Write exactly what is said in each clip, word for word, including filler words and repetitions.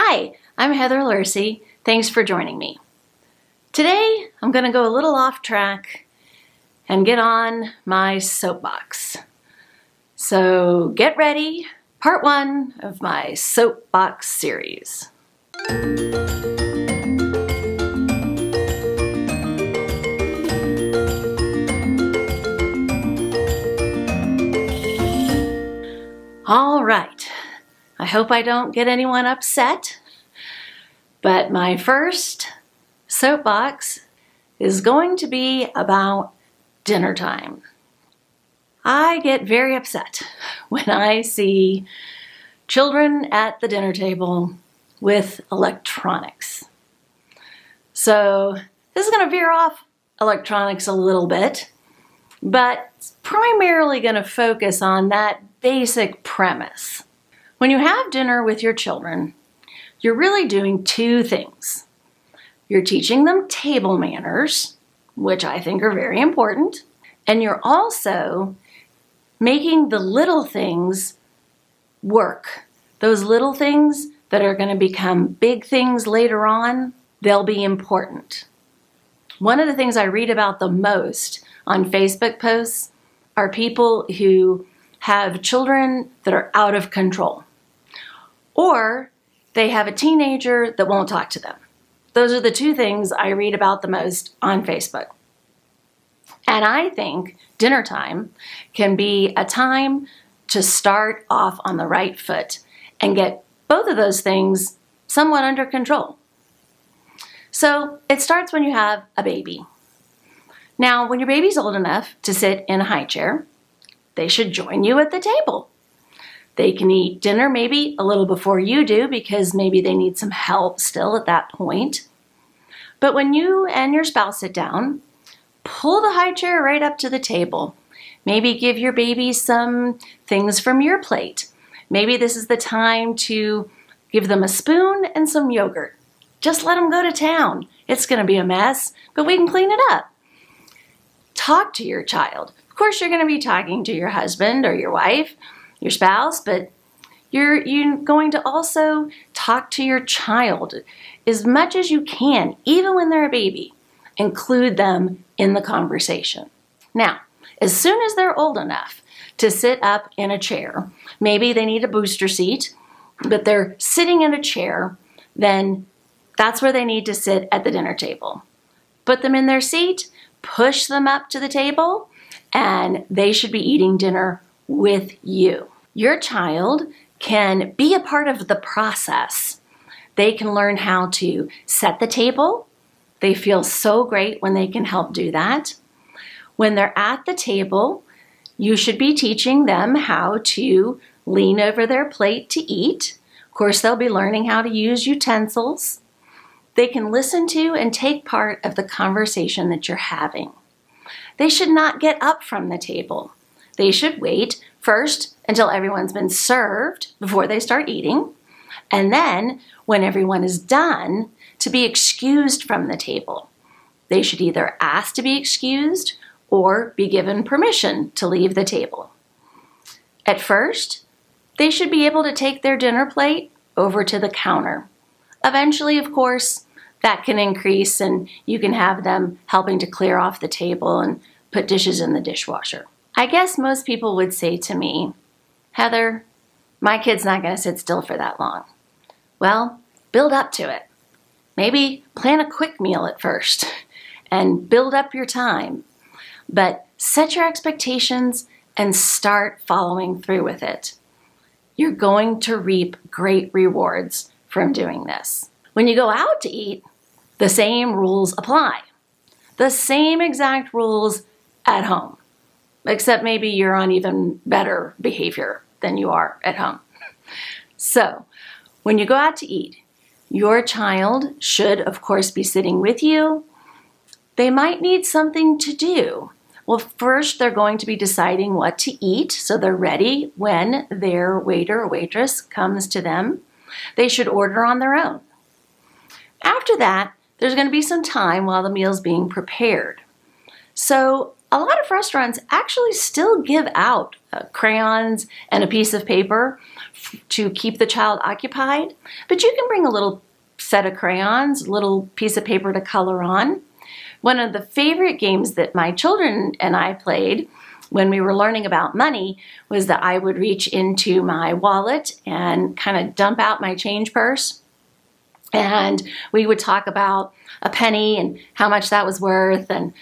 Hi, I'm Heather Lourcey. Thanks for joining me. Today, I'm going to go a little off track and get on my soapbox. So get ready, part one of my soapbox series. All right. I hope I don't get anyone upset, but my first soapbox is going to be about dinner time. I get very upset when I see children at the dinner table with electronics. So this is going to veer off electronics a little bit, but it's primarily going to focus on that basic premise. When you have dinner with your children, you're really doing two things. You're teaching them table manners, which I think are very important, and you're also making the little things work. Those little things that are going to become big things later on, they'll be important. One of the things I read about the most on Facebook posts are people who have children that are out of control. Or they have a teenager that won't talk to them. Those are the two things I read about the most on Facebook. And I think dinner time can be a time to start off on the right foot and get both of those things somewhat under control. So it starts when you have a baby. Now, when your baby's old enough to sit in a high chair, they should join you at the table. They can eat dinner maybe a little before you do because maybe they need some help still at that point. But when you and your spouse sit down, pull the high chair right up to the table. Maybe give your baby some things from your plate. Maybe this is the time to give them a spoon and some yogurt. Just let them go to town. It's going to be a mess, but we can clean it up. Talk to your child. Of course, you're going to be talking to your husband or your wife, your spouse, but you're, you're going to also talk to your child as much as you can, even when they're a baby. Include them in the conversation. Now, as soon as they're old enough to sit up in a chair, maybe they need a booster seat, but they're sitting in a chair, then that's where they need to sit at the dinner table. Put them in their seat, push them up to the table, and they should be eating dinner with you. Your child can be a part of the process. They can learn how to set the table. They feel so great when they can help do that. When they're at the table, you should be teaching them how to lean over their plate to eat. Of course, they'll be learning how to use utensils. They can listen to and take part of the conversation that you're having. They should not get up from the table. They should wait first until everyone's been served before they start eating. And then when everyone is done, to be excused from the table. They should either ask to be excused or be given permission to leave the table. At first, they should be able to take their dinner plate over to the counter. Eventually, of course, that can increase and you can have them helping to clear off the table and put dishes in the dishwasher. I guess most people would say to me, Heather, my kid's not going to sit still for that long. Well, build up to it. Maybe plan a quick meal at first and build up your time, but set your expectations and start following through with it. You're going to reap great rewards from doing this. When you go out to eat, the same rules apply. The same exact rules at home, except maybe you're on even better behavior than you are at home. So when you go out to eat, your child should, of course, be sitting with you. They might need something to do. Well, first, they're going to be deciding what to eat, so they're ready when their waiter or waitress comes to them. They should order on their own. After that, there's going to be some time while the meal's being prepared. So a lot of restaurants actually still give out uh, crayons and a piece of paper to keep the child occupied. But you can bring a little set of crayons, a little piece of paper to color on. One of the favorite games that my children and I played when we were learning about money was that I would reach into my wallet and kind of dump out my change purse. And we would talk about a penny and how much that was worth and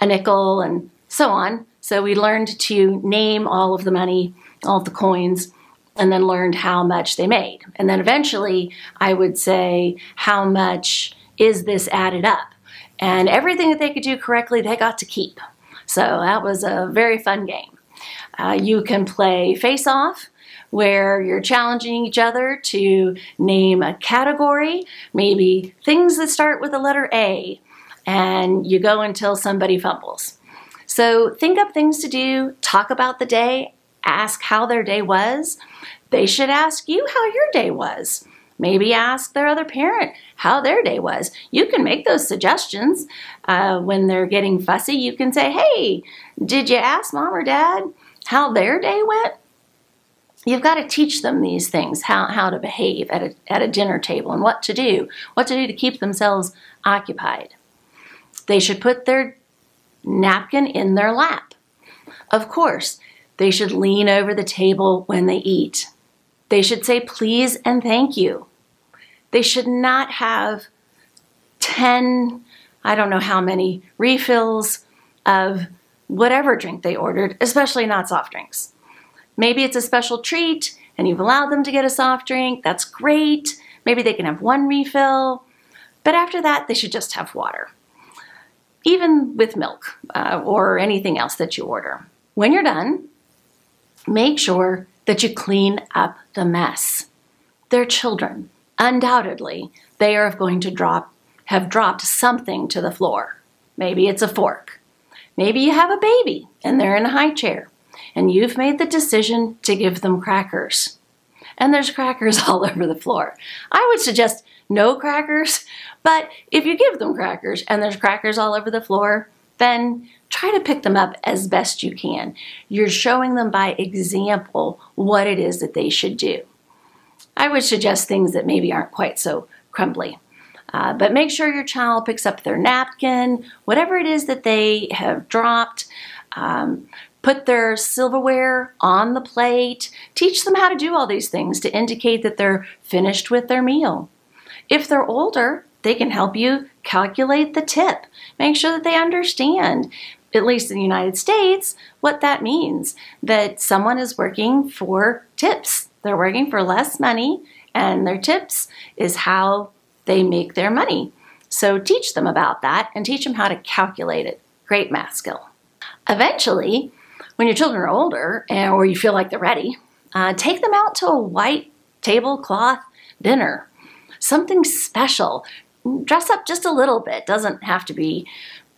a nickel and so on. So we learned to name all of the money, all of the coins, and then learned how much they made. And then eventually I would say, how much is this added up? And everything that they could do correctly, they got to keep. So that was a very fun game. Uh, you can play face-off, where you're challenging each other to name a category, maybe things that start with the letter A, and you go until somebody fumbles. So think up things to do, talk about the day, ask how their day was. They should ask you how your day was. Maybe ask their other parent how their day was. You can make those suggestions. Uh, when they're getting fussy, you can say, hey, did you ask mom or dad how their day went? You've got to teach them these things, how, how to behave at a, at a dinner table and what to do, what to do to keep themselves occupied. They should put their napkin in their lap. Of course, they should lean over the table when they eat. They should say please and thank you. They should not have ten, I don't know how many, refills of whatever drink they ordered, especially not soft drinks. Maybe it's a special treat and you've allowed them to get a soft drink. That's great. Maybe they can have one refill. But after that, they should just have water, even with milk uh, or anything else that you order. When you're done, make sure that you clean up the mess. They're children. Undoubtedly, they are going to drop, have dropped something to the floor. Maybe it's a fork. Maybe you have a baby and they're in a high chair and you've made the decision to give them crackers. And there's crackers all over the floor. I would suggest no crackers, but if you give them crackers and there's crackers all over the floor, then try to pick them up as best you can. You're showing them by example what it is that they should do. I would suggest things that maybe aren't quite so crumbly, uh, but make sure your child picks up their napkin, whatever it is that they have dropped, um, put their silverware on the plate, teach them how to do all these things to indicate that they're finished with their meal. If they're older, they can help you calculate the tip. Make sure that they understand, at least in the United States, what that means, that someone is working for tips. They're working for less money, and their tips is how they make their money. So teach them about that and teach them how to calculate it. Great math skill. Eventually, when your children are older or you feel like they're ready, uh, take them out to a white tablecloth dinner, something special. Dress up just a little bit. Doesn't have to be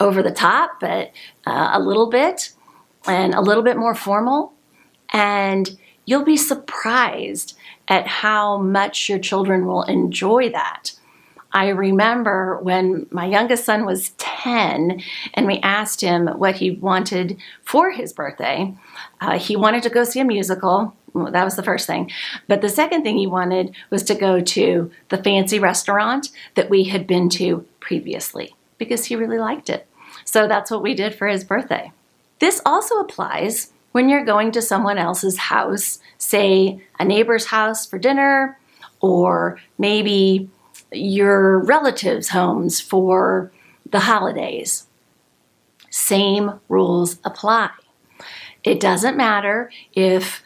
over the top, but uh, a little bit, and a little bit more formal. And you'll be surprised at how much your children will enjoy that. I remember when my youngest son was ten and we asked him what he wanted for his birthday. Uh, he wanted to go see a musical. Well, that was the first thing. But the second thing he wanted was to go to the fancy restaurant that we had been to previously because he really liked it. So that's what we did for his birthday. This also applies when you're going to someone else's house, say a neighbor's house for dinner, or maybe your relatives' homes for the holidays. Same rules apply. It doesn't matter if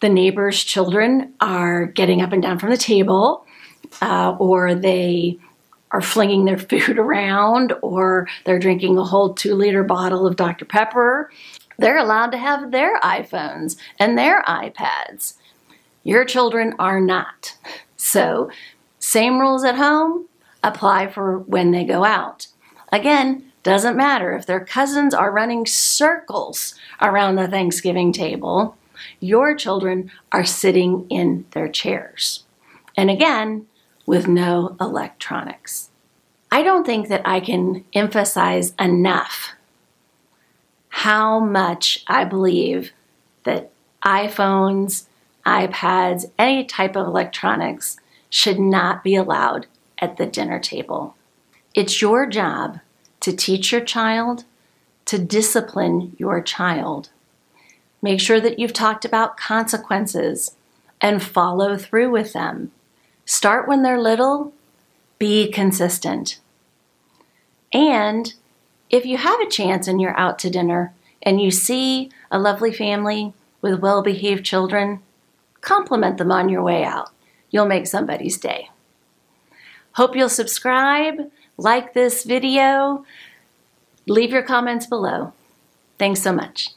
the neighbor's children are getting up and down from the table, uh, or they are flinging their food around, or they're drinking a whole two-liter bottle of Doctor Pepper. They're allowed to have their iPhones and their iPads. Your children are not. So, same rules at home apply for when they go out. Again, doesn't matter if their cousins are running circles around the Thanksgiving table. Your children are sitting in their chairs. And again, with no electronics. I don't think that I can emphasize enough how much I believe that iPhones, iPads, any type of electronics should not be allowed at the dinner table. It's your job to teach your child, to discipline your child. Make sure that you've talked about consequences and follow through with them. Start when they're little, be consistent. And if you have a chance and you're out to dinner and you see a lovely family with well-behaved children, compliment them on your way out. You'll make somebody's day. Hope you'll subscribe, like this video, leave your comments below. Thanks so much.